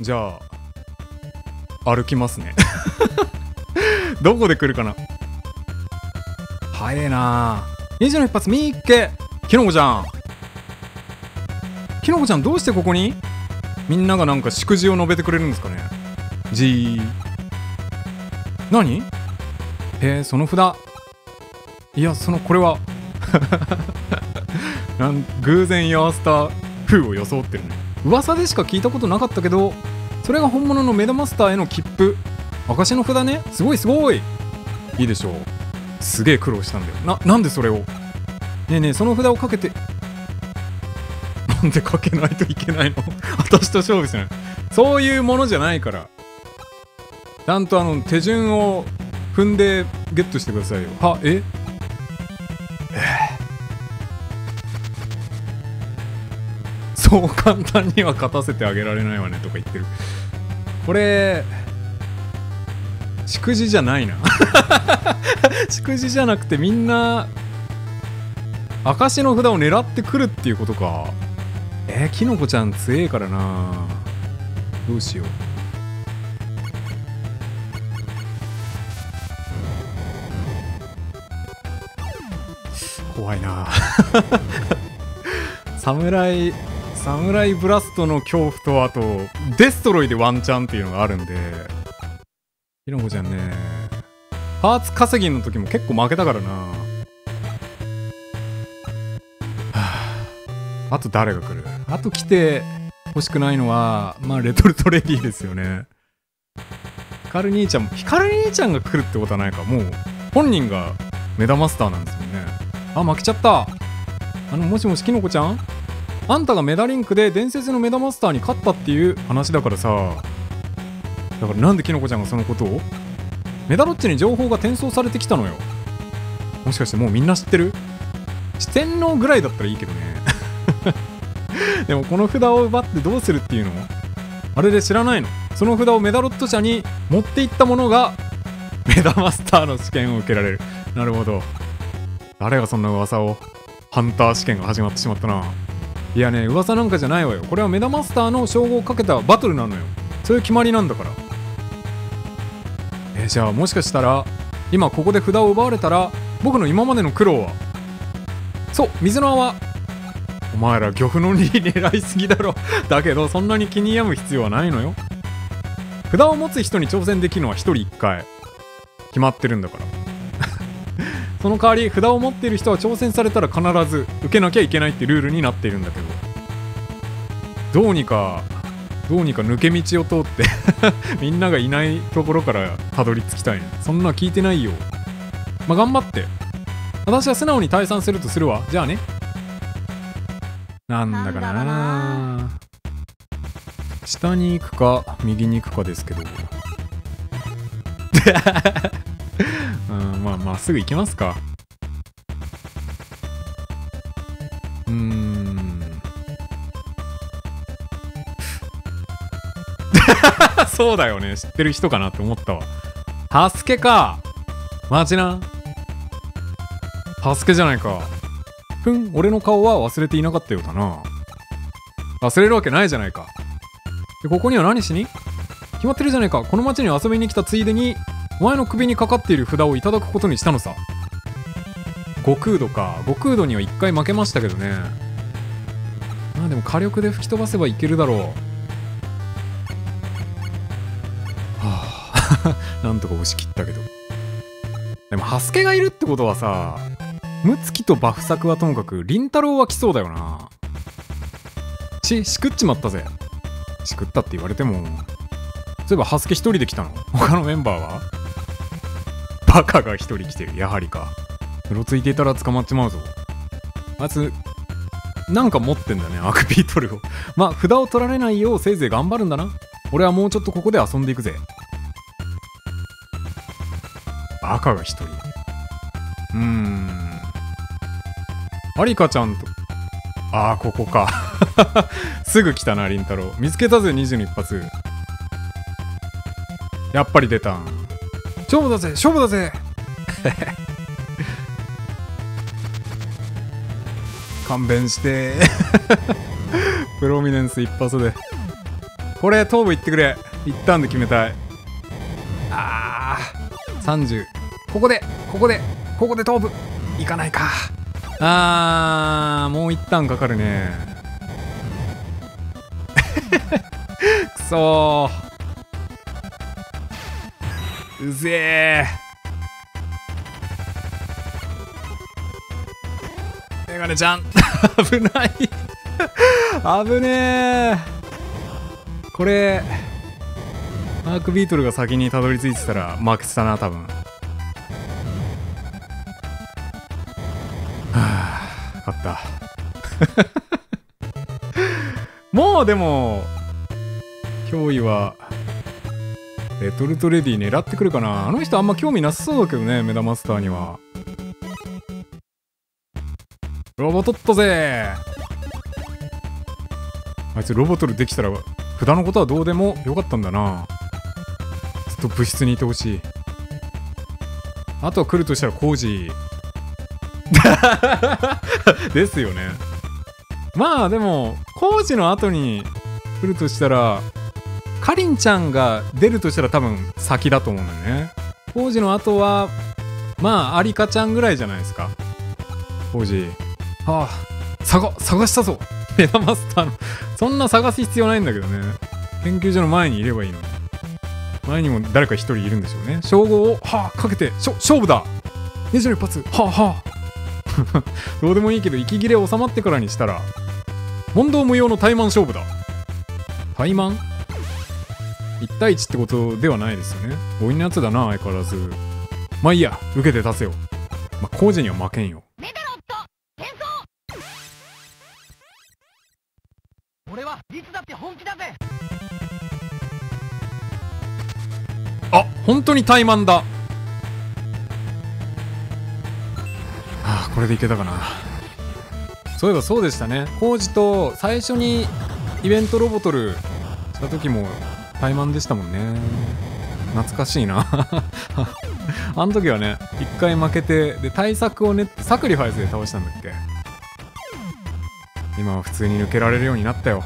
じゃあ歩きますねどこで来るかな。早えな。虹の一発見っけ。キノコちゃん、キノコちゃんどうしてここに。みんながなんか祝辞を述べてくれるんですかね。じー何。その札、いやそのこれは偶然居合わせた風を装ってるね。噂でしか聞いたことなかったけど、それが本物のメダマスターへの切符、証の札ね。すごいすごい、いいでしょう。すげえ苦労したんだよなんでそれを。ねえねえその札をかけて、なんでかけないといけないの私と勝負しない、そういうものじゃないから。ちゃんと手順を踏んでゲットしてくださいよ。はえそう簡単には勝たせてあげられないわねとか言ってる。これ祝辞じゃないな祝辞じゃなくて、みんな証の札を狙ってくるっていうことか。キノコちゃん強えからな。どうしよう。怖いなサムライブラストの恐怖と、あとデストロイでワンチャンっていうのがあるんで。キノコちゃんね、パーツ稼ぎの時も結構負けたからな。はあ、あと誰が来る。あと来て欲しくないのはまあレトルトレディですよね。ヒカル兄ちゃんも、ヒカル兄ちゃんが来るってことはないか。もう本人がメダマスターなんですよね。あ、負けちゃった。もしもし、キノコちゃん？あんたがメダリンクで伝説のメダマスターに勝ったっていう話だからさ。だからなんでキノコちゃんがそのことを？メダロッチに情報が転送されてきたのよ。もしかしてもうみんな知ってる？四天王ぐらいだったらいいけどね。でもこの札を奪ってどうするっていうの？あれで知らないの？その札をメダロット社に持っていった者がメダマスターの試験を受けられる。なるほど。誰がそんな噂を。ハンター試験が始まってしまったな。いやね、噂なんかじゃないわよ。これはメダマスターの称号をかけたバトルなのよ。そういう決まりなんだから。じゃあもしかしたら今ここで札を奪われたら、僕の今までの苦労は、そう水の泡。お前ら漁夫の利狙いすぎだろだけどそんなに気に病む必要はないのよ。札を持つ人に挑戦できるのは1人1回決まってるんだから。その代わり札を持っている人は挑戦されたら必ず受けなきゃいけないってルールになっているんだけど、どうにか抜け道を通ってみんながいないところからたどり着きたいね。そんな聞いてないよ。まあ頑張って。私は素直に退散するとするわ。じゃあね。なんだかな、下に行くか右に行くかですけどまあまっすぐ行きますか。そうだよね、知ってる人かなって思ったわ。ハスケか。待ちな、ハスケじゃないか。ふん、俺の顔は忘れていなかったようだな。忘れるわけないじゃないか。でここには何しに。決まってるじゃないか。この町に遊びに来たついでにお前の首にかかっている札をいただくことにしたのさ。悟空度か。悟空度には1回負けましたけどね。まあでも火力で吹き飛ばせばいけるだろう。はあなんとか押し切ったけど。でもハスケがいるってことはさ、ムツキとバフ作はともかく凛太郎は来そうだよな。しくっちまったぜ。しくったって言われても、そういえばハスケ1人で来たの。他のメンバーはバカが1人来てる。やはりか。うろついていたら捕まっちまうぞ。あいつなんか持ってんだね、アクビートルをまあ札を取られないようせいぜい頑張るんだな。俺はもうちょっとここで遊んでいくぜ。バカが1人。アリカちゃんと、ああここかすぐ来たな凛太郎。見つけたぜ20の一発。やっぱり出たん。勝負だぜ勝負だぜ勘弁してプロミネンス一発で。これ頭部いってくれ。一旦で決めたい。あー30。ここで頭部いかないか。あーもう一旦かかるね。くそー、うぜえメガネちゃん。危ない危ねえ。これアークビートルが先にたどり着いてたら負けてたな多分。はあ勝ったもうでも脅威はレトルトレディ狙ってくるかな。あの人あんま興味なさそうだけどねメダマスターには。ロボトットぜー。あいつロボトルできたら札のことはどうでもよかったんだな。ずっと部室にいてほしい。あとは来るとしたらコージーですよね。まあでもコージの後に来るとしたらかりんちゃんが出るとしたら多分先だと思うんだよね。コージの後はまあありかちゃんぐらいじゃないですか。コージああ探したぞメダマスターのそんな探す必要ないんだけどね。研究所の前にいればいいのに。前にも誰か一人いるんでしょうね。称号をはあかけて勝負だ。21発はあはあどうでもいいけど息切れ収まってからにしたら問答無用の怠慢勝負だ。怠慢 ?1 対1ってことではないですよね。強引なやつだな相変わらず。まあいいや受けて立せよ。まあ工事には負けんよ。俺はいつだって本気だぜ。あ、本当に怠慢だ。ああ、これでいけたかな。そういえばそうでしたね。コウジと最初にイベントロボトルした時も怠慢でしたもんね。懐かしいなあの時はね、一回負けてで対策を練ってサクリファイスで倒したんだっけ。今は普通に抜けられるようになったよ。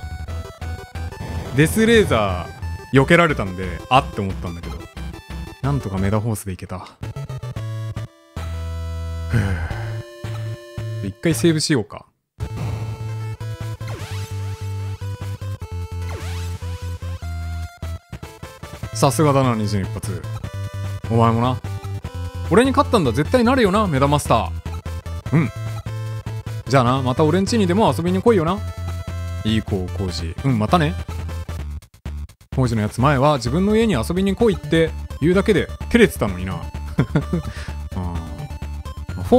デスレーザー避けられたんであって思ったんだけどなんとかメダホースでいけた。一回セーブしようか。さすがだな21発。お前もな。俺に勝ったんだ絶対なるよなメダマスター。うん、じゃあな、また俺ん家にでも遊びに来いよな。いい子、コウジ。うん、またね。コウジのやつ前は自分の家に遊びに来いって言うだけで照れてたのにな。4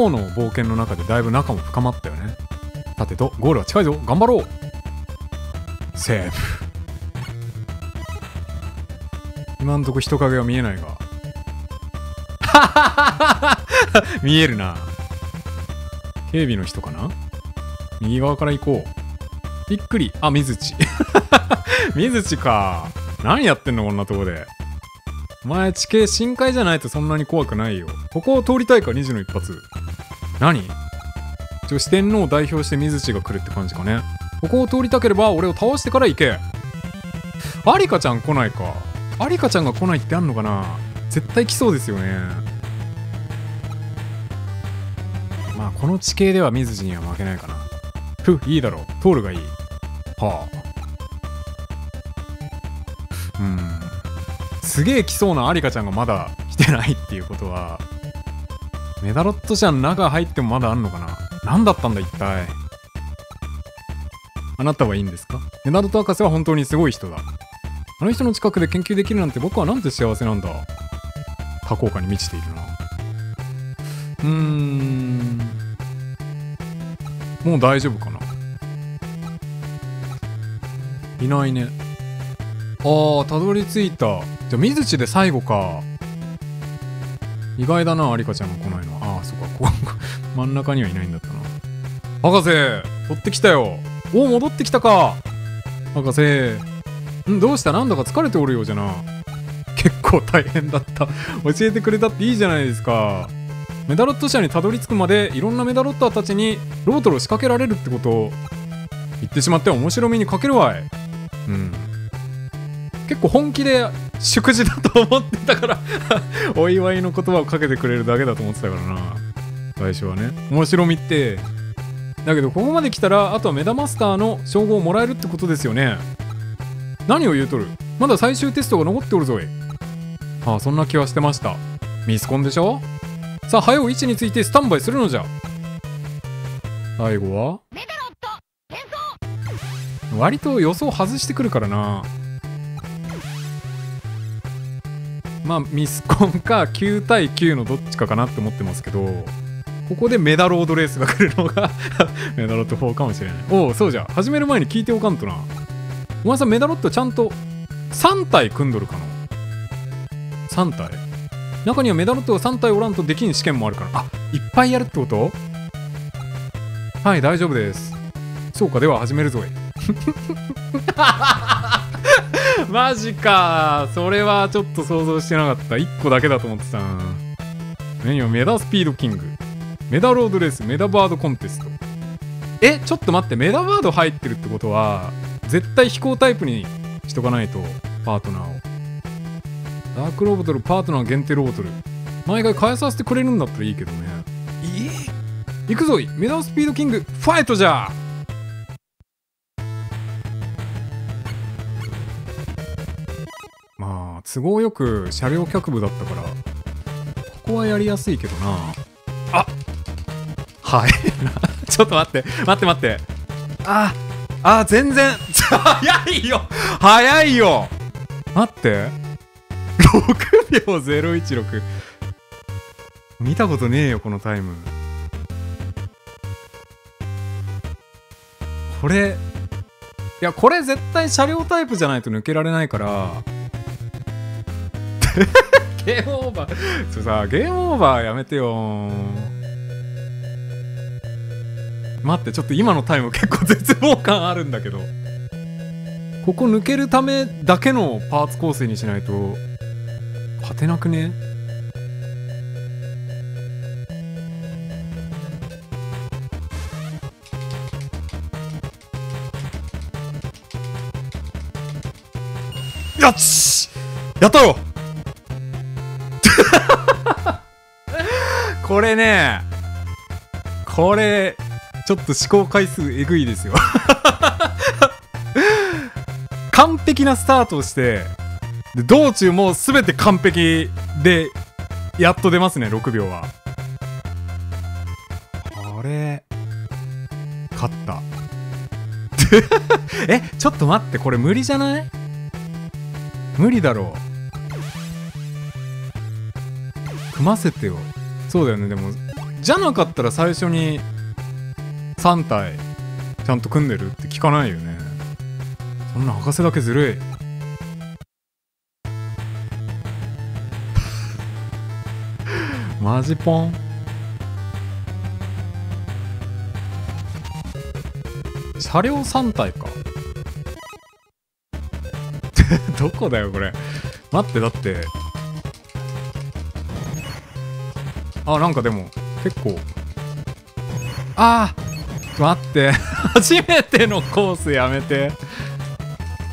の冒険の中でだいぶ仲も深まったよね。さてと、ゴールは近いぞ。頑張ろう。セーフ。今んとこ人影は見えないが。見えるな。警備の人かな。右側から行こう。びっくり。あ、水地水地か。何やってんのこんなとこで。お前地形深海じゃないとそんなに怖くないよ。ここを通りたいか21発。何、女子天皇を代表して水地が来るって感じかね。ここを通りたければ俺を倒してから行け。アリカちゃん来ないか。アリカちゃんが来ないってあんのかな。絶対来そうですよね。まあこの地形では水地には負けないかな。ふいいだろう。トールがいい。はあ、うん、すげえ来そうなアリカちゃんがまだ来てないっていうことはメダロットちゃん中入ってもまだあんのかな。何だったんだ一体。あなたはいいんですか。メダロット博士は本当にすごい人だ。あの人の近くで研究できるなんて僕はなんて幸せなんだ。多幸感に満ちているな。もう大丈夫かな。いないね。ああ、たどり着いた。じゃあ水地で最後か。意外だなアリカちゃんが来ないのは。ああ、そっか、ここ真ん中にはいないんだったな。博士取ってきたよ。おお、戻ってきたか博士。ん、どうした、なんだか疲れておるようじゃな。結構大変だった教えてくれたっていいじゃないですか。メダロット社にたどり着くまでいろんなメダロッターたちにロボトルを仕掛けられるってことを言ってしまっては面白みに欠けるわい。うん、結構本気で祝辞だと思ってたからお祝いの言葉をかけてくれるだけだと思ってたからな、最初はね。面白みってだけど、ここまで来たらあとはメダマスターの称号をもらえるってことですよね。何を言うとる、まだ最終テストが残っておるぞい。ああ、そんな気はしてました。ミスコンでしょ。さあ早う位置についてスタンバイするのじゃ。最後は割と予想外してくるからな。まあミスコンか9対9のどっちかかなって思ってますけど、ここでメダロードレースが来るのがメダロット4かもしれない。おお、そうじゃ。始める前に聞いておかんとな。お前さん、メダロットちゃんと3体組んどるかな。3体中にはメダロットが3体おらんとできん試験もあるから。あ、いっぱいやるってこと。はい、大丈夫です。そうか、では始めるぞいマジか、それはちょっと想像してなかった。1個だけだと思ってた。何よ、メダスピードキング、メダロードレース、メダバードコンテスト。え、ちょっと待って、メダバード入ってるってことは絶対飛行タイプにしとかないと。パートナーをダークロボトル、パートナー限定ロボトル、毎回変えさせてくれるんだったらいいけどね。行くぞい、メダスピードキングファイトじゃ。まあ都合よく車両脚部だったからここはやりやすいけどな。あ、はいちょっと待って、あ、全然早いよ。待って、6秒016、見たことねえよこのタイム。これ、いやこれ絶対車両タイプじゃないと抜けられないからゲームオーバーちょ、さ、ゲームオーバーやめてよ。待って、ちょっと今のタイム結構絶望感あるんだけど、ここ抜けるためだけのパーツ構成にしないと勝てなくね。よし、やったよこれね、これちょっと試行回数えぐいですよ完璧なスタートをして、で道中もう全て完璧でやっと出ますね、6秒は。これ勝ったえ、ちょっと待って、これ無理じゃない？無理だろう、組ませてよ。そうだよね。でもじゃなかったら最初に3体ちゃんと組んでるって聞かないよね。そんな博士だけずるいマジポン。車両3体かどこだよこれ。待って、だってあ、なんかでも結構、あー待って初めてのコースやめて。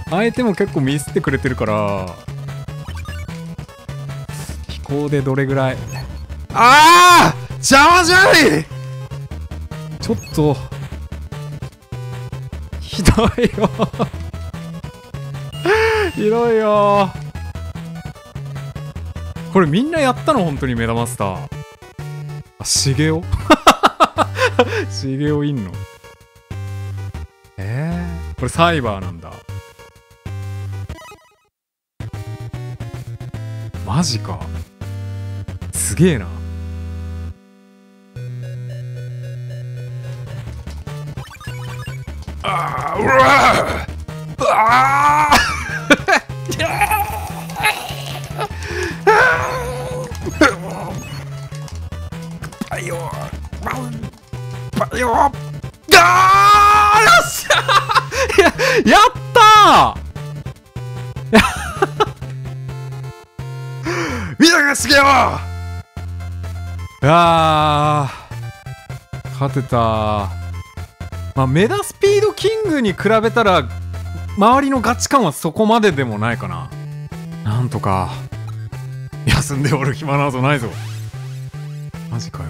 相手も結構ミスってくれてるから、飛行でどれぐらい、あー邪魔じゃない。ちょっとひどいよひどいよこれ。みんなやったの本当にメダマスター。あ、シゲオシゲオいんの。これサイバーなんだ。マジか、すげえな。あー、うわー、あーやったーみんながすげえよ。あー勝てたー。まあメダスピードキングに比べたら周りのガチ感はそこまででもないかな。なんとか休んでおる暇などないぞ。マジかよ。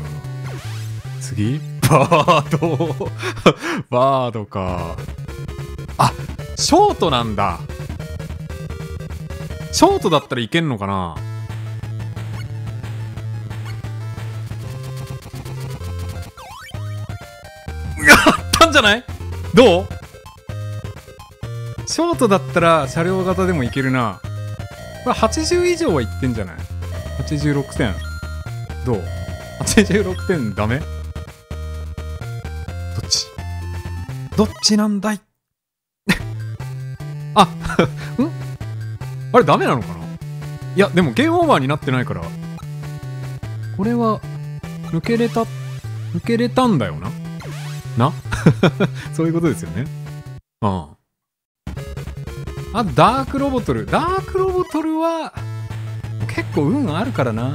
次バードバードか。あ、ショートなんだ。ショートだったらいけんのかな。やったんじゃない？どう？ショートだったら車両型でもいけるな。これ80以上はいってんじゃない ?86 点。どう？ 86 点ダメ？どっち？どっちなんだい？あ、ん？あれダメなのかな？いや、でもゲームオーバーになってないから。これは、抜けれたんだよな。なそういうことですよね。ああ。あ、ダークロボトル。ダークロボトルは、結構運あるからな。や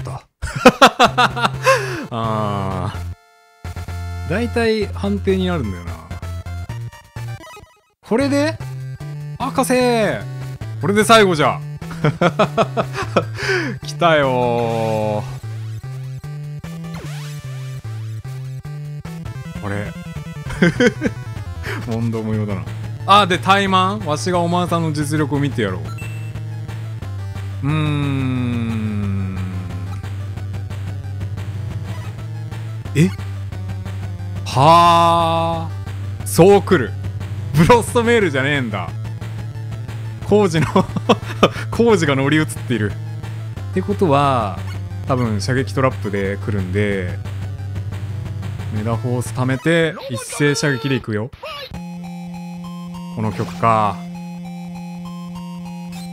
った。あー。だいたい判定になるんだよな。これで博士これで最後じゃ。来たよー。あれ問答無用だな。あ、で怠慢、わしがお前さんの実力を見てやろう。え、はあ、そうくる。ブロッソメールじゃねえんだ。工事の工事が乗り移っているってことは、多分射撃トラップで来るんで、メダフォース貯めて一斉射撃でいくよ。この曲か。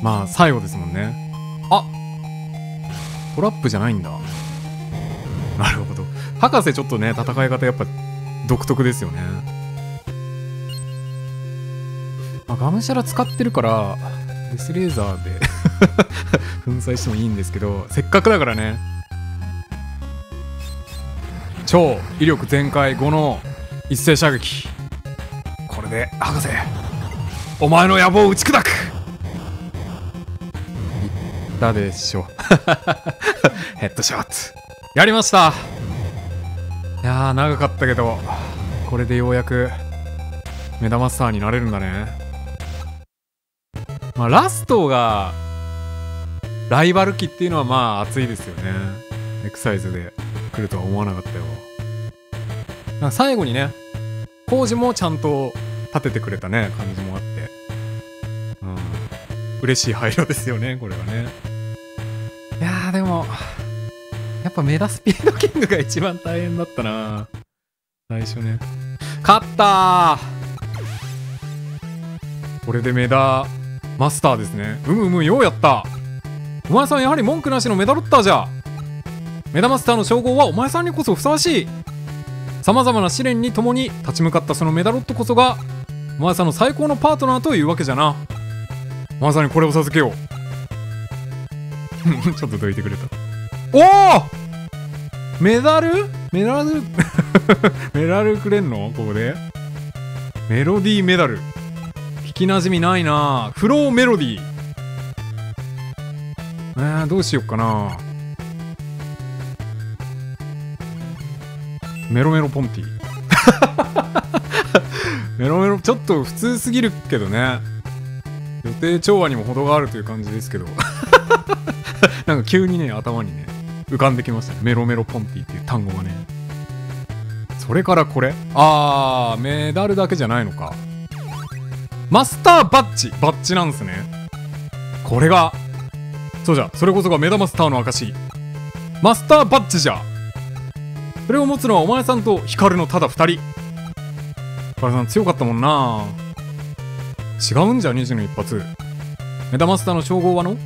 まあ最後ですもんね。あ、トラップじゃないんだ。なるほど。博士ちょっとね、戦い方やっぱ独特ですよね。ガムシャラ使ってるからデスレーザーで粉砕してもいいんですけど、せっかくだからね。超威力全開5の一斉射撃。これで博士お前の野望を打ち砕く。いったでしょヘッドショットやりました。いやー、長かったけど、これでようやくメダマスターになれるんだね。まあ、ラストがライバル機っていうのはまあ熱いですよね。エクサイズで来るとは思わなかったよ。なんか最後にね、工事もちゃんと立ててくれたね、感じもあって、うん、嬉しい配慮ですよね、これはね。いやー、でもやっぱメダスピードキングが一番大変だったな、最初ね。勝ったー。これでメダマスターですね。うむうむ、ようやった。お前さんやはり文句なしのメダロッターじゃ。メダマスターの称号はお前さんにこそふさわしい。さまざまな試練に共に立ち向かったそのメダロットこそがお前さんの最高のパートナーというわけじゃな。お前さんにこれを授けよう。ちょっとどいてくれた。おお、メダルメダルメダルくれんの。ここでメロディーメダル、聞きなじみないな。フローメロディー。どうしよっかな。メロメロポンティメロメロちょっと普通すぎるけどね。予定調和にも程があるという感じですけどなんか急にね、頭にね浮かんできましたね、メロメロポンティっていう単語がね。それからこれ、あー、メダルだけじゃないのか。マスターバッジ、バッジなんですね。これが、そうじゃ、それこそがメダマスターの証。マスターバッジじゃ。それを持つのはお前さんとヒカルのただ2人。ヒカルさん強かったもんな。違うんじゃ、2時の一発。メダマスターの称号はの、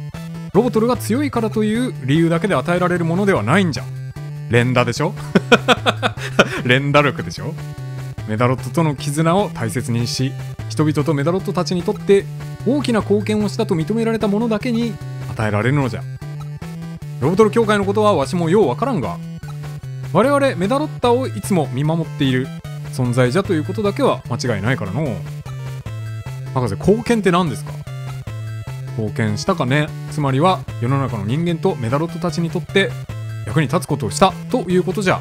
ロボトルが強いからという理由だけで与えられるものではないんじゃ。連打でしょ連打力でしょ。メダロットとの絆を大切にし、人々とメダロットたちにとって大きな貢献をしたと認められたものだけに与えられるのじゃ。ロボトル協会のことはわしもようわからんが、我々メダロッタをいつも見守っている存在じゃということだけは間違いないからの。博士、貢献って何ですか？貢献したかね、つまりは世の中の人間とメダロットたちにとって役に立つことをしたということじゃ。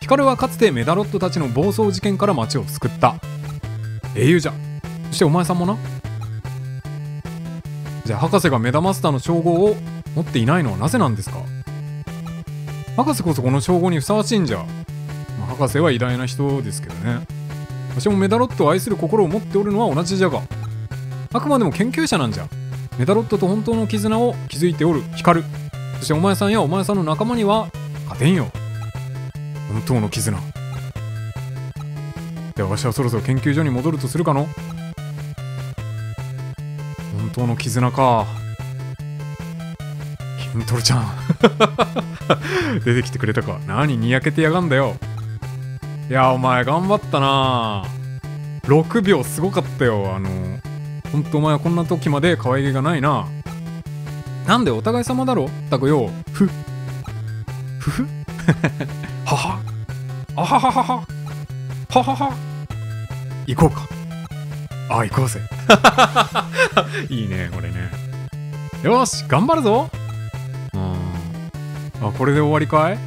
ヒカルはかつてメダロットたちの暴走事件から町を救った英雄じゃ。そしてお前さんもな。じゃあ博士がメダマスターの称号を持っていないのはなぜなんですか？博士こそこの称号にふさわしいんじゃ。まあ、博士は偉大な人ですけどね。私もメダロットを愛する心を持っておるのは同じじゃが、あくまでも研究者なんじゃ。メダロットと本当の絆を築いておる光、そしてお前さんやお前さんの仲間には勝てんよ本当の絆。ではわしはそろそろ研究所に戻るとするかの。本当の絆か。キントルちゃん出てきてくれたか。何にやけてやがんだよ。いやお前頑張ったな。6秒すごかったよ。ほんとお前はこんな時まで可愛げがないな。なんでお互い様だろったくよ。ふふふははあははははははは。行こうか。あ、行こうぜいいねこれね。よし頑張るぞ。あ、これで終わりかい。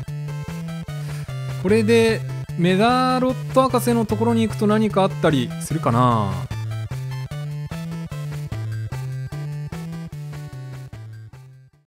これでメダロット博士のところに行くと何かあったりするかな。